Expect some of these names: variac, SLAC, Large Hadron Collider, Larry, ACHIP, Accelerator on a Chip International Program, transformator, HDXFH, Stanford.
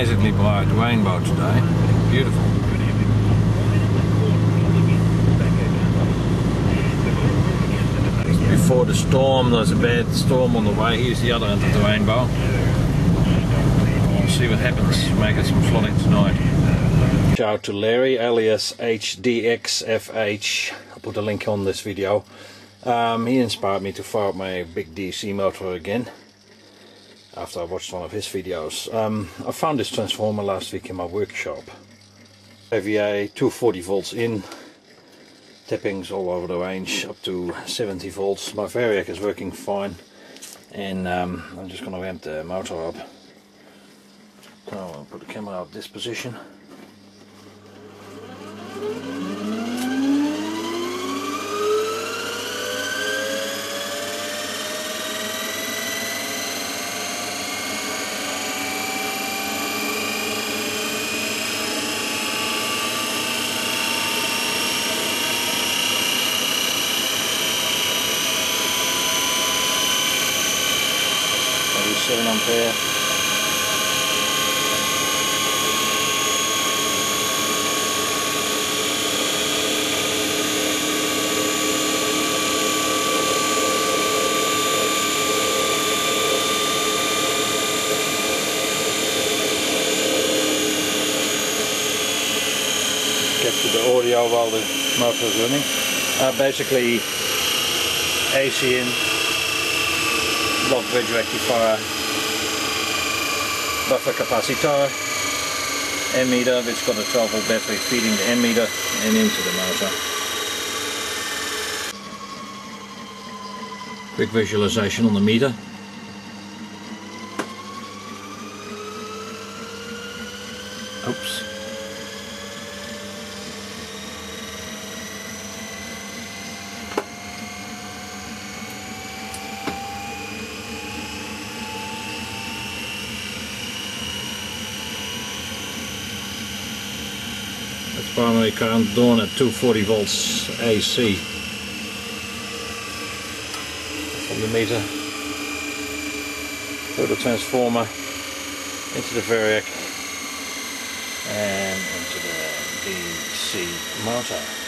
amazingly bright rainbow today. Beautiful. Before the storm, there's a bad storm on the way. Here's the other end of the rainbow. We'll see what happens. Make it some flooding tonight. Shout to Larry, alias HDXFH. I'll put a link on this video. He inspired me to fire up my big DC motor again after I watched one of his videos. I found this transformer last week in my workshop. AVA 240 volts in, tappings all over the range up to 70 volts. My variac is working fine, and I'm just going to ramp the motor up. So I'll put the camera at this position. Ampere. Capture the audio while the motor is running. Basically AC in, block bridge rectifier, buffer capacitor, ammeter, which got a 12 volt battery feeding the ammeter and into the motor. Quick visualization on the meter. Oops. Primary current drawn at 240 volts AC from the meter through the transformer into the variac and into the DC motor.